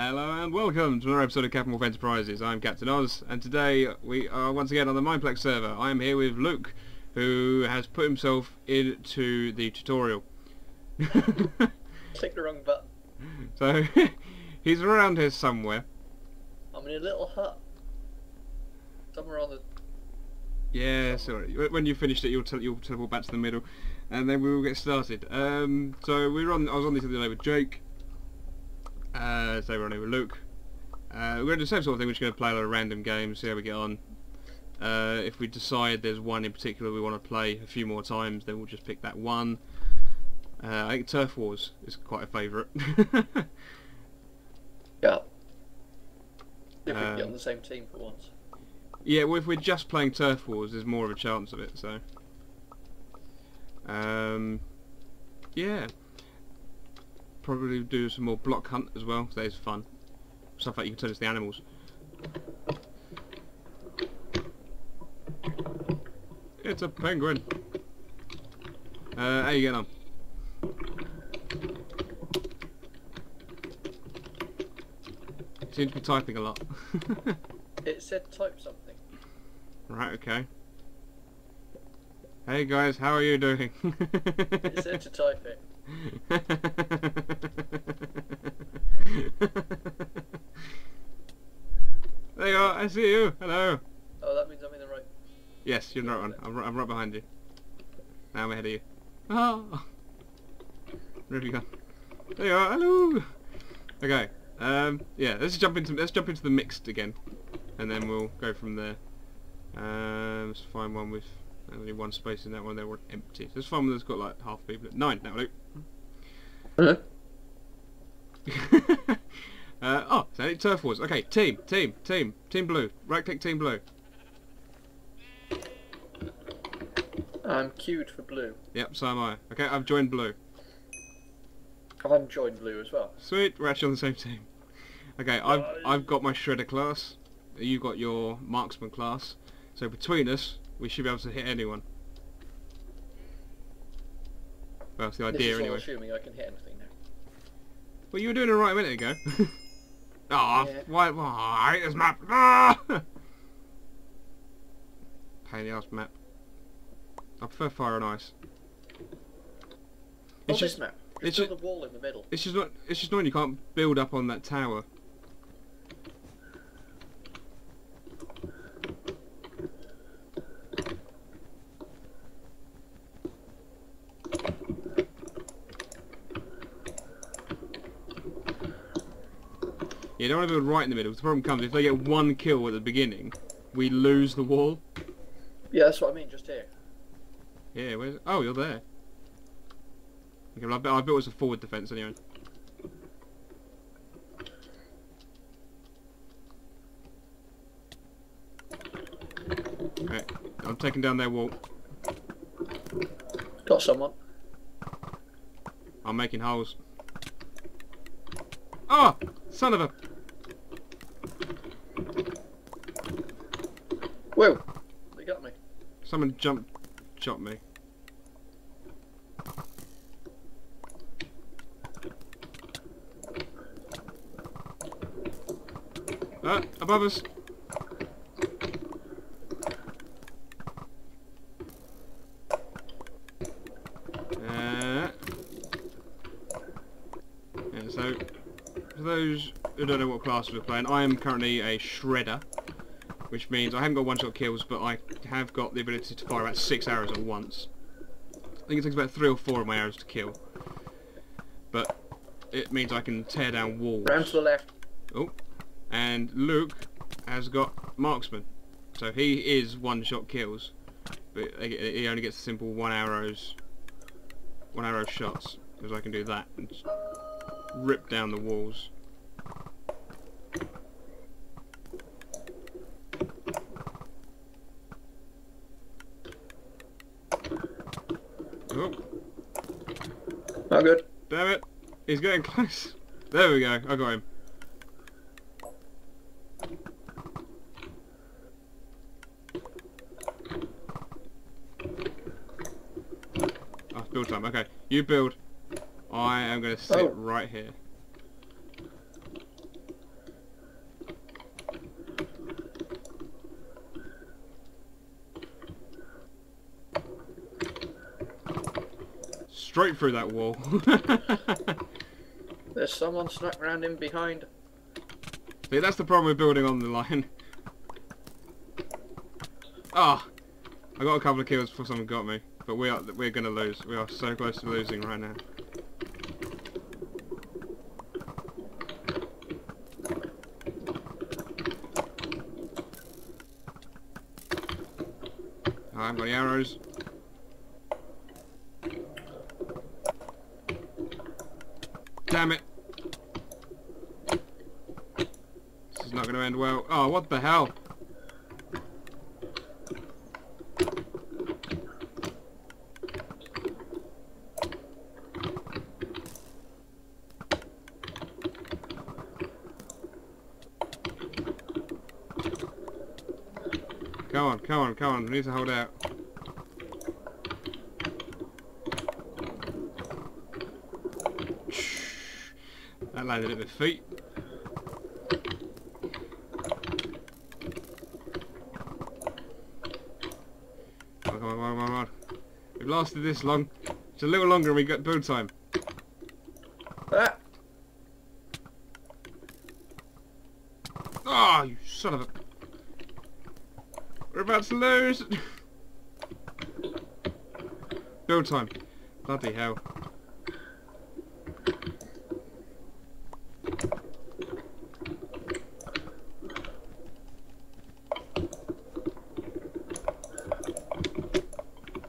Hello and welcome to another episode of Captain Wolf Enterprises. I'm Captain Oz, and today we are once again on the Mineplex server. I am here with Luke, who has put himself into the tutorial. Click the wrong button. So, he's around here somewhere. I'm in a little hut. Somewhere on the... Yeah, sorry. When you've finished it, you'll teleport back to the middle, and then we will get started. So, I was on this the other day with Jake. So we're on here with Luke. We're going to do the same sort of thing. We're just going to play a lot of random games, see how we get on. If we decide there's one in particular we want to play a few more times, then we'll just pick that one. I think Turf Wars is quite a favourite. Yeah. If we get on the same team for once. Yeah, well if we're just playing Turf Wars, there's more of a chance of it, so... yeah. Probably do some more block hunt as well, so that is fun. Stuff like you can turn into the animals. It's a penguin. How you getting on? Seems to be typing a lot. It said type something. Right, okay. Hey guys, how are you doing? It said to type it. There you are, I see you, hello. Oh, that means I'm in the right. Yes, you're in the right one. I'm right behind you. Now I'm ahead of you. Oh. Where have you gone? There you are, hello. Okay, yeah, let's jump into the mixed again, and then we'll go from there. Let's find one with only one space in that one. They were empty. So there's one that's got like half people. 9 now, Luke. Hello. Oh, so Turf Wars. Okay, team blue. Right click, team blue. I'm queued for blue. Yep, so am I. Okay, I've joined blue. I've joined blue as well. Sweet, we're actually on the same team. Okay, I've got my shredder class. You've got your marksman class. So between us, we should be able to hit anyone. Well, that's the idea anyway. I'm assuming I can hit anything now. Well, you were doing it right a minute ago. Ah, oh, yeah. Why? Oh, I hate this map. Ah! Pain in the ass map. I prefer fire and ice. It's just this map. It's just the wall in the middle. It's just not. It's just annoying. You can't build up on that tower. Yeah, don't want to build right in the middle. The problem comes if they get one kill at the beginning, we lose the wall. Yeah, that's what I mean, just here. Yeah, where's... Oh, you're there. Okay, well, I built us a forward defence anyway. Okay, I'm taking down their wall. Got someone. I'm making holes. Oh! Son of a... Whoa! They got me. Someone jumped... shot me. Ah! Above us! Yeah, so... For those who don't know what class we're playing, I am currently a shredder, which means I haven't got one-shot kills, but I have got the ability to fire about 6 arrows at once. I think it takes about 3 or 4 of my arrows to kill, but it means I can tear down walls. Round to the left. Oh, and Luke has got marksman, so he is one-shot kills, but he only gets a simple one-arrow shots, because I can do that. And rip down the walls. Oh. Not good. Damn it. He's getting close. There we go. I got him. Oh, build time. Okay. You build. I am going to sit right here. straight through that wall. There's someone snuck round in behind. See, that's the problem with building on the line. Ah, oh, I got a couple of kills before someone got me, but we're gonna lose. We are so close to losing right now. I haven't got any arrows. Damn it! This is not going to end well. Oh, what the hell! Come on, come on, come on! We need to hold out. That landed at the feet. Oh, come on, come on, come on. We've lasted this long. It's a little longer and we got build time. Ah! Ah, oh, you son of a... We're about to lose! Build time. Bloody hell.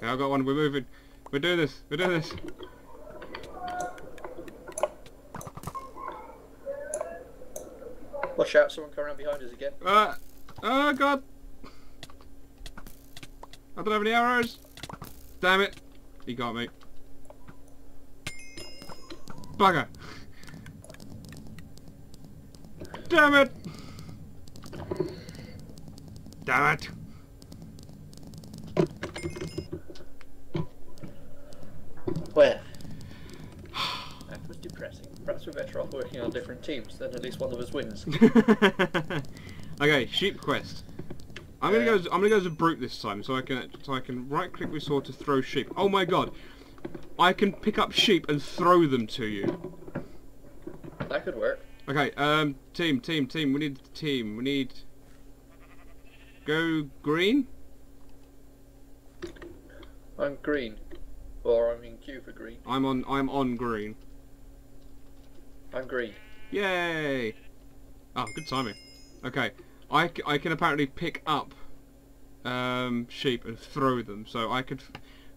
I got one. We're moving. We're doing this. We're doing this. Watch out! Someone come around behind us again. Oh God! I don't have any arrows. Damn it! He got me. Bugger! Damn it! Damn it! Where? That was depressing. Perhaps we're better off working on different teams, then at least one of us wins. Okay, Sheep Quest. I'm gonna go as a brute this time, so I can right click with sword to throw sheep. Oh my God! I can pick up sheep and throw them to you. That could work. Okay, team. We need a team. We need. Go green. I'm green. Or I'm in queue for green. I'm on green. I'm green. Yay! Oh, good timing. Okay, I can apparently pick up sheep and throw them, so I could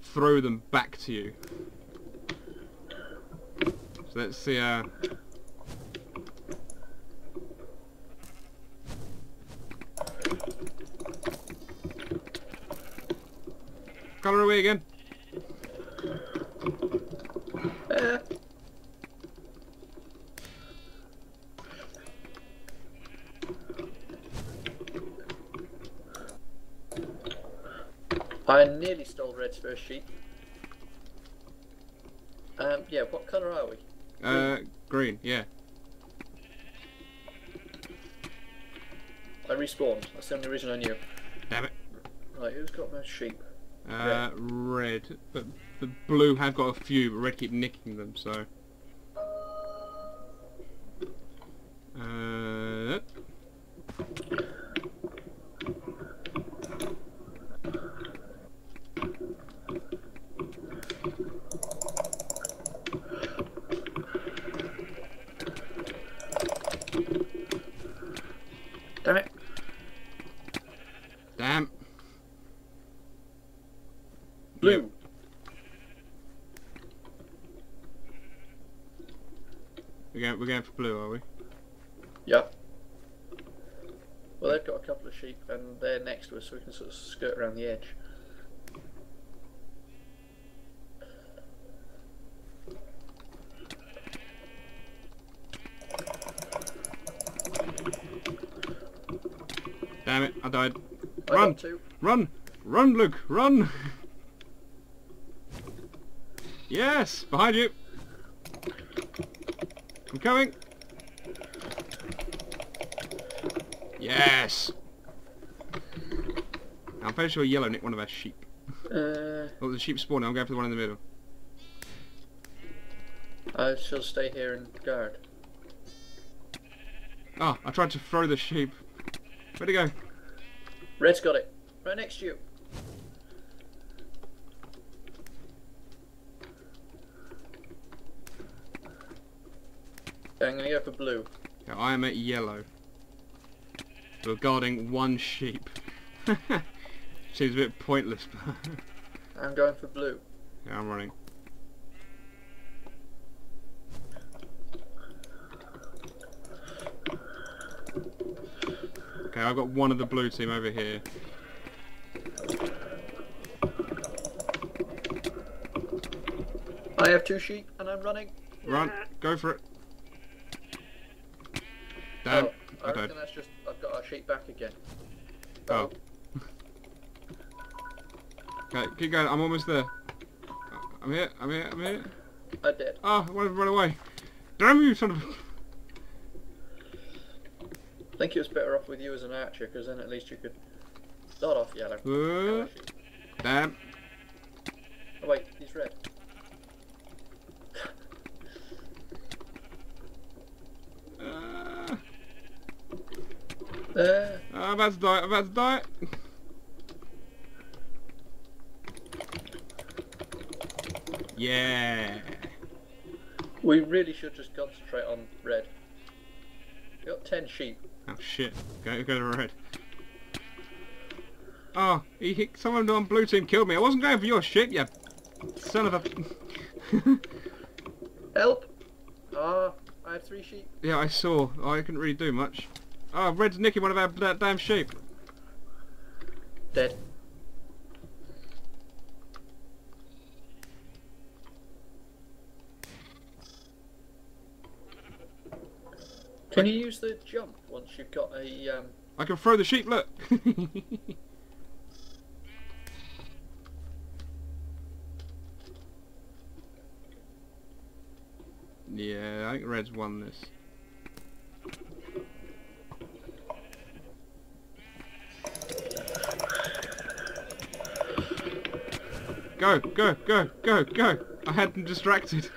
throw them back to you. So let's see. Colour away again. I nearly stole Red's first sheep. Yeah, what colour are we? Green, yeah. I respawned, that's the only reason I knew. Damn it. Right, who's got most sheep? Red. But the blue have got a few, but Red keep nicking them, so... Damn it. Damn. Blue. We're going for blue, are we? Yep. Well, they've got a couple of sheep and they're next to us, so we can sort of skirt around the edge. Damn it, I died. Run! Run! Run, Luke! Run! Yes! Behind you! I'm coming! Yes! I'm pretty sure yellow nicked one of our sheep. Oh, the sheep spawning. I'm going for the one in the middle. I shall stay here and guard. Ah, oh, I tried to throw the sheep. Where'd it go? Red's got it. Right next to you. I'm gonna go for blue. Yeah, I am at yellow. We're guarding one sheep. Seems a bit pointless, but... I'm going for blue. Yeah, I'm running. Okay, I've got one of the blue team over here. I have two sheep and I'm running. Run, go for it. Damn, oh, I reckon that's just, I've got our sheep back again. Oh. Okay, keep going, I'm almost there. I'm here, I'm here, I'm here. I did. Ah, oh, I wanted to run away. Damn you, son of a... I think it was better off with you as an archer, because then at least you could start off yellow. Damn. Oh wait, he's red. I'm about to die, I'm about to die. Yeah. We really should just concentrate on red. We got 10 sheep. Oh shit, go to red. Oh, he, someone on blue team killed me. I wasn't going for your shit, you son of a... Help! Ah, I have 3 sheep. Yeah, I saw. Oh, I couldn't really do much. Oh, red's nicking one of our damn sheep. Dead. Can you use the jump once you've got a... I can throw the sheep, look! Yeah, I think red's won this. Go, go, go, go, go! I had them distracted.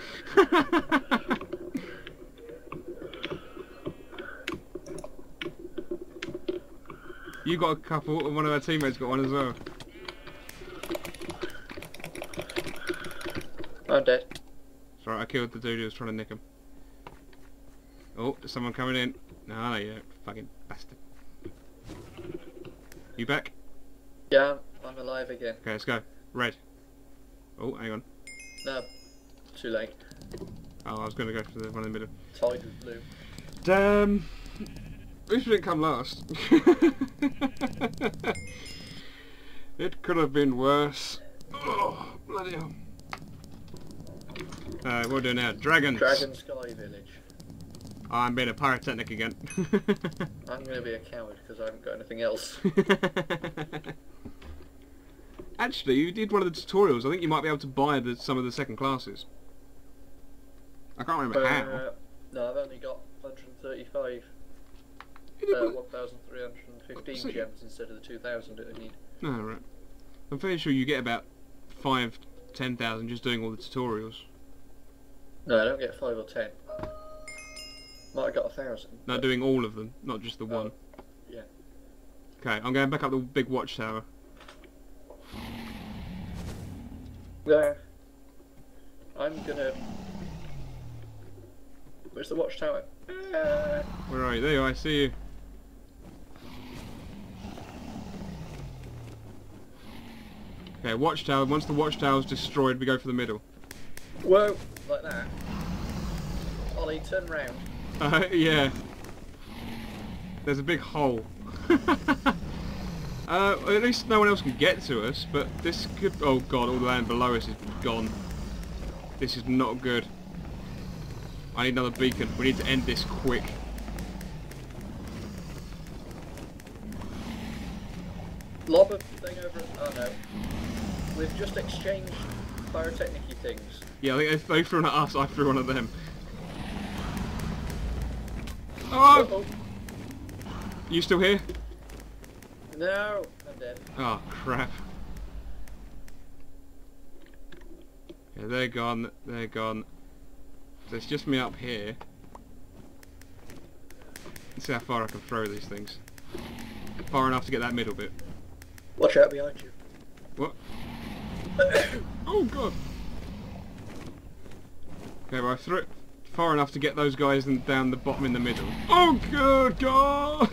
You got a couple, and one of our teammates got one as well. I'm dead. Sorry, I killed the dude who was trying to nick him. Oh, there's someone coming in. No, you fucking bastard. You back? Yeah, I'm alive again. Okay, let's go. Red. Oh, hang on. No, too late. Oh, I was going to go for the one in the middle. Tied with blue. Damn. At least we didn't come last. It could have been worse. Oh, bloody hell. What do we do now? Dragons! Dragon Sky Village. I'm being a pyrotechnic again. I'm going to be a coward because I haven't got anything else. Actually, you did one of the tutorials. I think you might be able to buy some of the second classes. I can't remember how. No, I've only got 135. 1,315 gems instead of the 2,000 that I need. No, right. I'm fairly sure you get about 5,000 to 10,000 just doing all the tutorials. No, I don't get 5 or 10. Might have got 1,000. No, doing all of them, not just the one. Yeah. Okay, I'm going back up the big watchtower. There. I'm gonna... Where's the watchtower? Where are you? There you are, I see you. Okay, watchtower. Once the watchtower's destroyed, we go for the middle. Whoa! Like that. Ollie, turn round. Yeah. There's a big hole. At least no one else can get to us, but this could... Oh god, all the land below us is gone. This is not good. I need another beacon. We need to end this quick. blob of thing over at... Oh no. We've just exchanged pyrotechnic-y things. Yeah, I think they've thrown at us, I threw one at them. Oh! Uh-oh. You still here? No, I'm dead. Oh, crap. Yeah, they're gone, they're gone. There's just me up here. Let's see how far I can throw these things. Far enough to get that middle bit. Watch out behind you. What? Oh god! Okay, well I threw it far enough to get those guys and down the bottom in the middle. Oh good god!